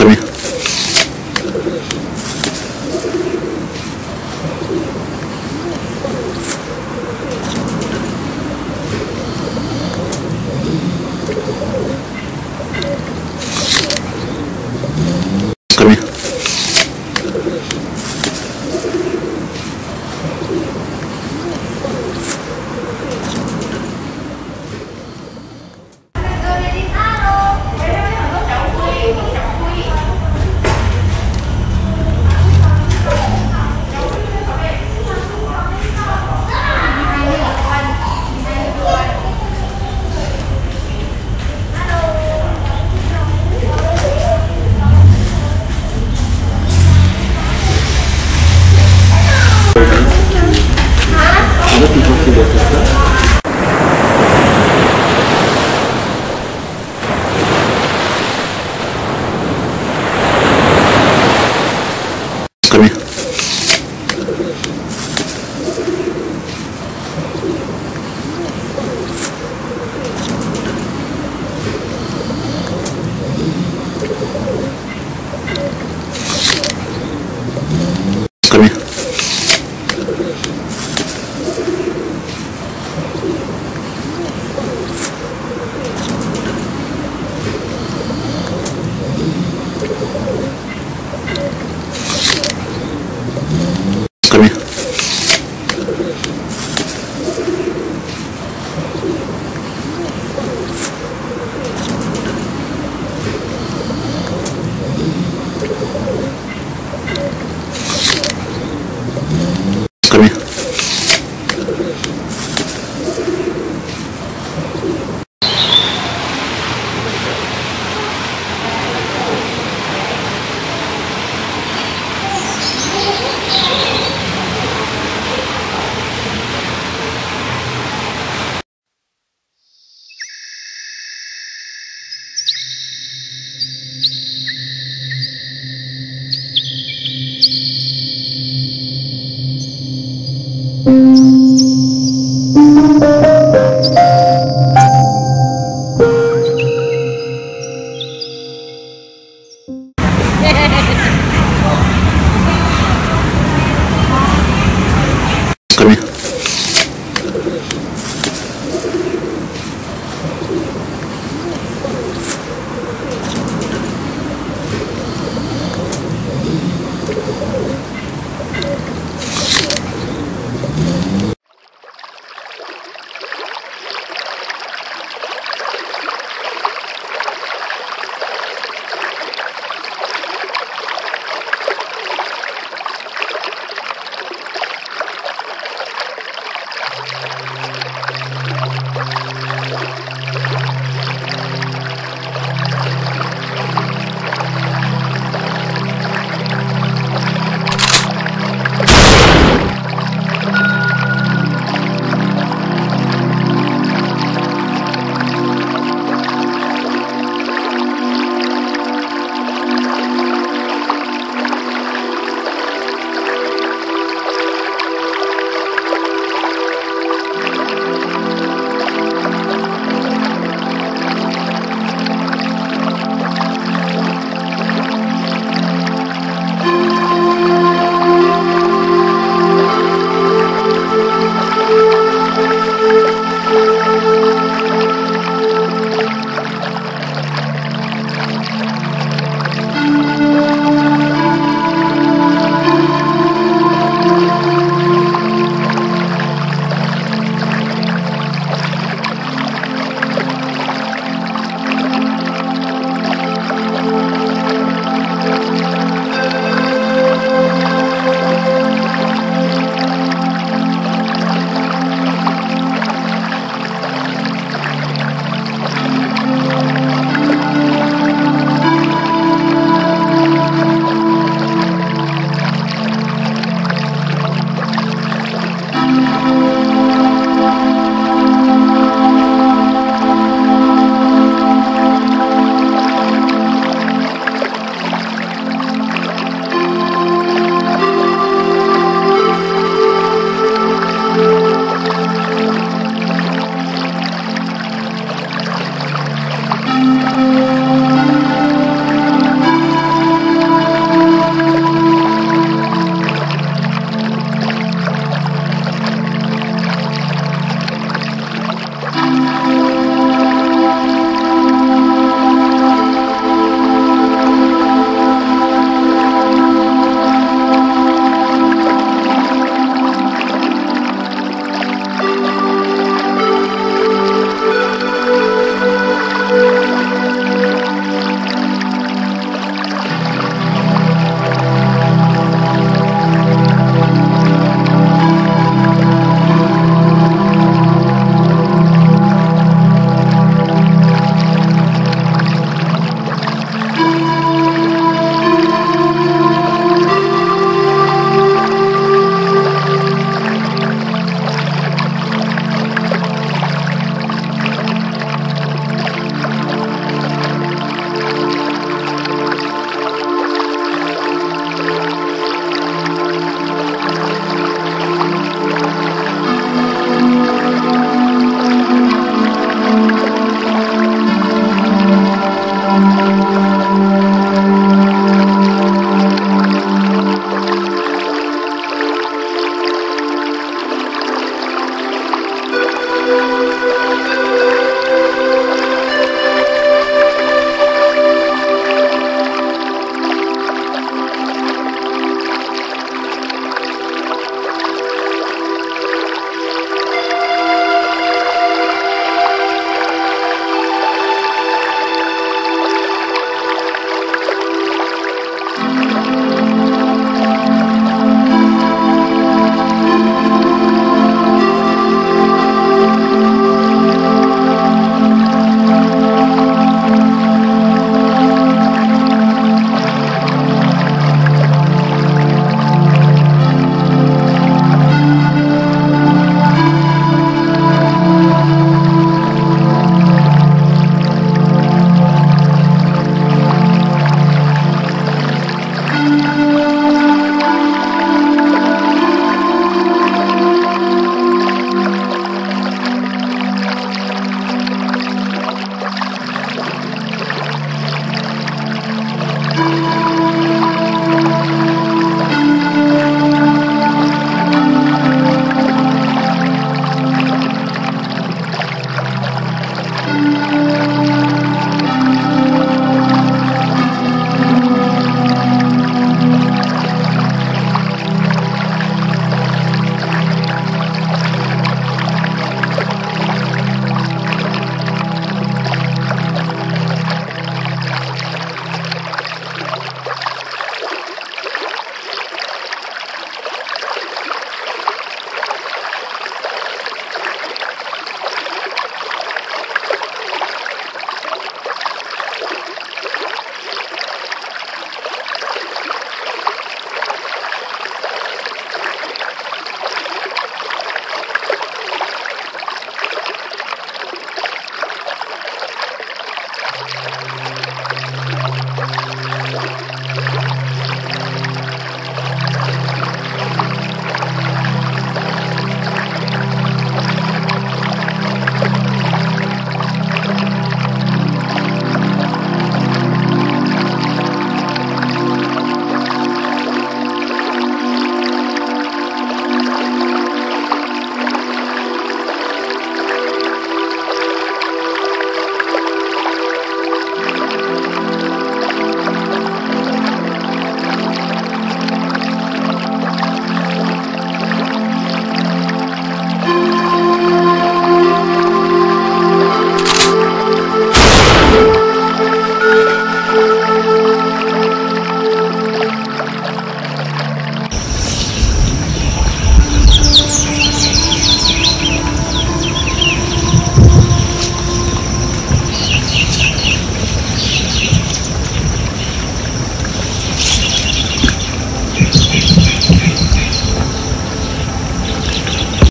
Come here.